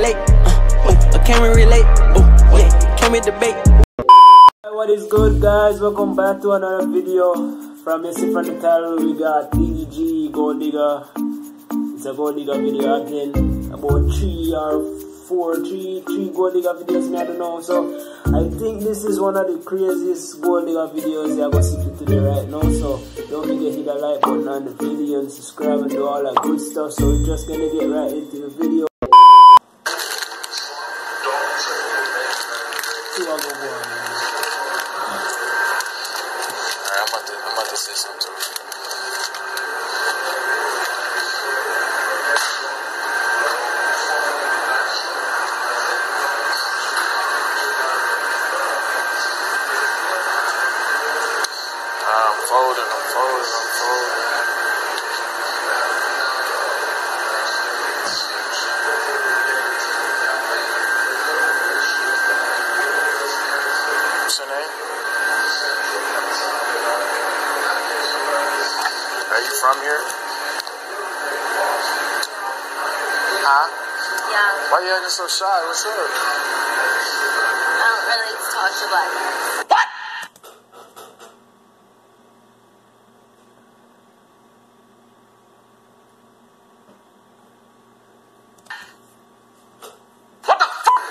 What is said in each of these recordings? relate? Can we relate? Oh, yeah. Can we debate? What is good, guys? Welcome back to another video from Missy. From the title, we got DDG Gold Digger. It's a Gold Digger video again. About three Gold Digger videos, I don't know. So I think this is one of the craziest Gold Digger videos that I'm going to see today right now. So don't forget to hit the like button on the video and subscribe and do all that good stuff. So we're just going to get right into the video. From here? Huh? Yeah. Why are you acting so shy? What's up? I don't really talk to black guys. What? What the fuck?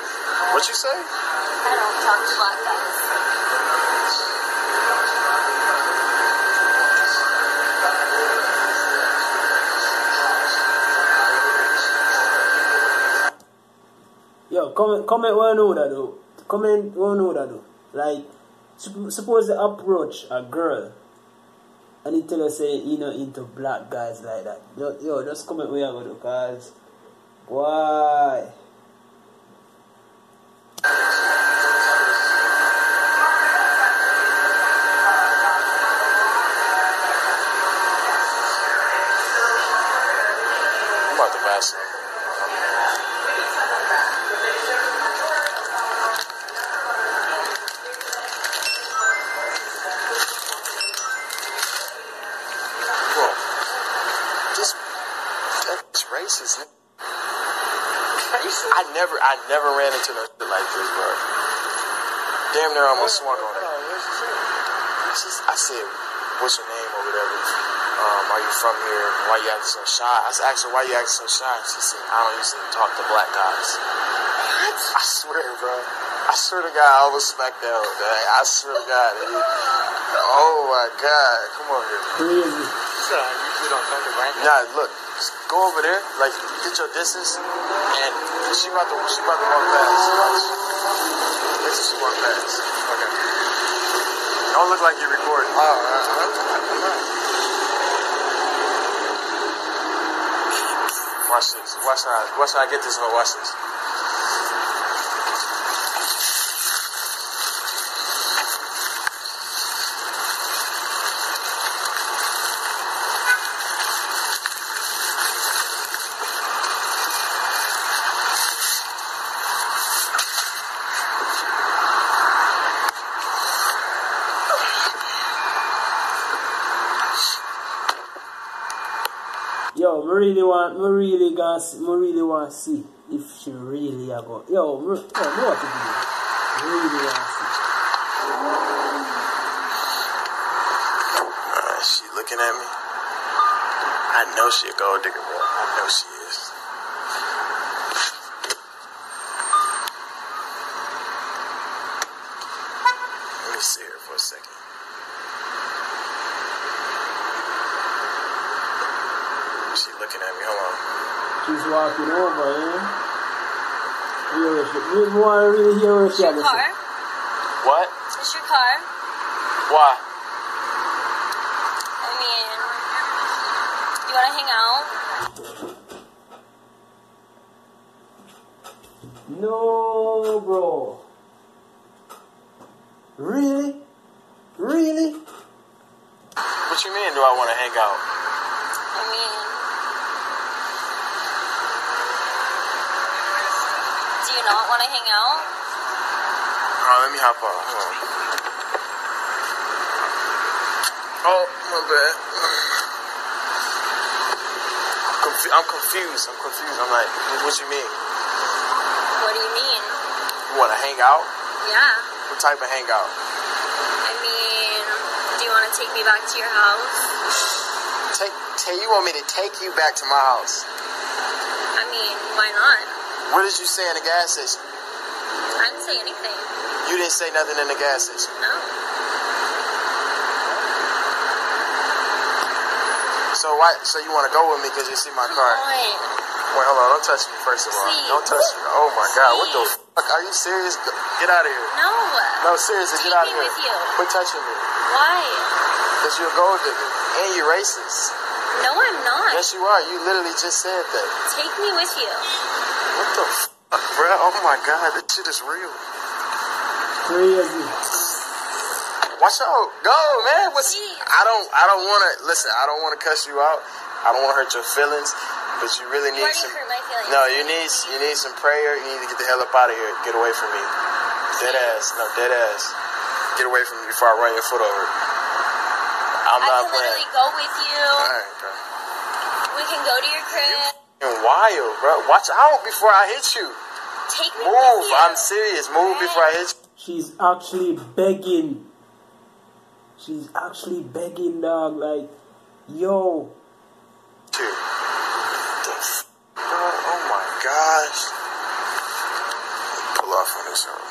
What'd you say? I don't talk to black guys. Yo, comment one order though. Comment one order though. Like, suppose they approach a girl and they tell her, say, you know, into black guys like that. Yo, just comment where I go to, cause why? I'm about to mess up. Racist. I never ran into no shit like this, bro. Damn near almost swung on it. I said, what's your name or whatever? Are you from here? Why you acting so shy? I asked her, why you acting so shy? She said, I don't usually talk to black guys. What? I swear, bro. I swear to God, I almost smacked that old guy. I swear to God. Dude. Oh my God. Come on here. So, you don't talk to black guys? Nah, look. Just go over there, like, get your distance, and she about to walk past. This is she walk past. Okay. Don't look like you're recording. Oh, watch this. Watch how I get this one. Watch this. Yo, me really want to see if she really a go. Yo, me know what to do. Really want to see. She looking at me. I know she a gold digger, bro. I know she is. Let me see her for a second. Looking at me, hold on. She's walking over, eh? You want to really hear what she had to say. What? It's your car. Why? I mean, you want to hang out? No, bro. Really? Really? What you mean, do I want to hang out? I mean, not want to hang out? Let me hop on. Hold on. Oh, my bad. I'm confused. I'm like, what you mean? What do you mean? You want to hang out? Yeah. What type of hangout? I mean, do you want to take me back to your house? You want me to take you back to my house? I mean, why not? What did you say in the gas station? I didn't say anything. You didn't say nothing in the gas station? No. So you want to go with me because you see my car? Wait, hold on. Don't touch me first of all. Please. Don't touch me. Oh my God! What the fuck? Are you serious? Get out of here. No. No, seriously, get out of here. With you. Quit touching me. Why? Because you're a gold digger and you're racist. No, I'm not. Yes, you are. You literally just said that. Take me with you. What the fuck, bro? Oh my God! This shit is real. Crazy. Watch out. Go, man. I don't want to... Listen, I don't want to cuss you out. I don't want to hurt your feelings. But you really need some... No, you need some prayer. You need to get the hell up out of here. Get away from me. Dead ass. No, dead ass. Get away from me before I run your foot over. I'm not playing. I can literally go with you. All right, bro. We can go to your crib. You're wild, bro. Watch out before I hit you. Take me with you. Move. I'm serious. Move before I hit you. She's actually begging... She's actually begging, dog, like, yo. Dude. Oh my gosh. Pull off on this one.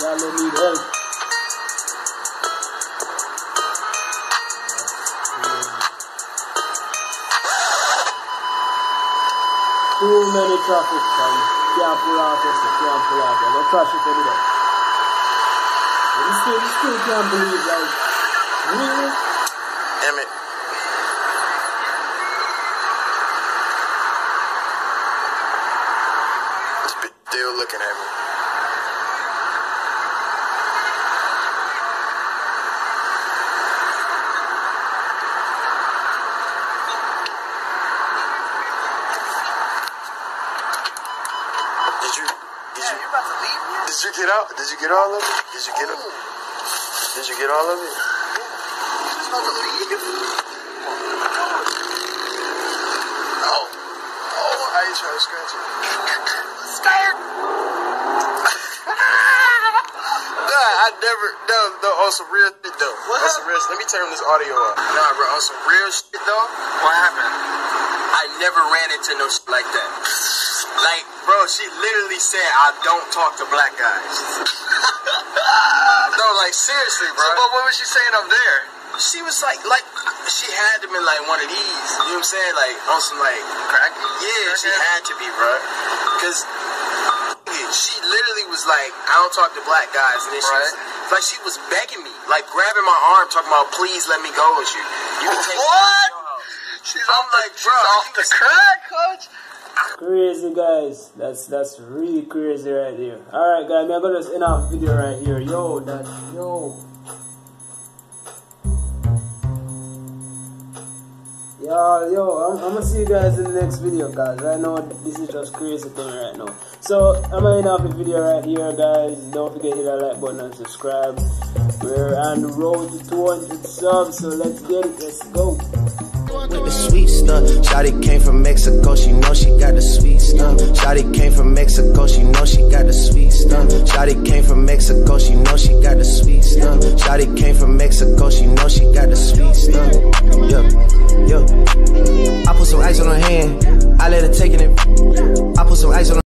Y'all don't need help. Too many traffic signs. Can't pull off this, can't pull off this. No traffic anymore. You still can't believe, like, really? Damn it. This bitch still looking at me. Did you you're about to leave me? Did you get out? Did you get all of it? Did you get it? Did you get all of it? Yeah. Just about to leave. Oh. Oh, I ain't trying to scratch it. Scared. Nah, I never. No, on some real shit though. What? On some real shit. Let me turn this audio up. Nah, bro, on some real shit though. What happened? I never ran into no shit like that. Like, bro, she literally said, "I don't talk to black guys." No, like, seriously, bro. So, but what was she saying up there? She was like, she had to be like one of these. You know what I'm saying? Like, on some, like, crack. Yeah, she had to be, bro. Because she literally was like, I don't talk to black guys. And then she was begging me, like, grabbing my arm, talking about, please let me go with you. You can take what? I'm like, bro, off the crack, coach. Crazy, guys. That's really crazy right there. Alright, guys, I'm gonna just end off video right here. I'm gonna see you guys in the next video, guys. Right now, this is just crazy thing right now. So I'm gonna end off the video right here, guys. Don't forget to hit that like button and subscribe. We're on the road to 200 subs, so let's get it, let's go. With the sweet stuff, shawty came from Mexico, she know she got the sweet stuff. Shawty came from Mexico, she know she got the sweet stuff. Shawty came from Mexico, she know she got the sweet stuff. Shawty came from Mexico, she know she got the sweet stuff. Yeah, yeah. I put some ice on her hand, I let her take it in. I put some ice on her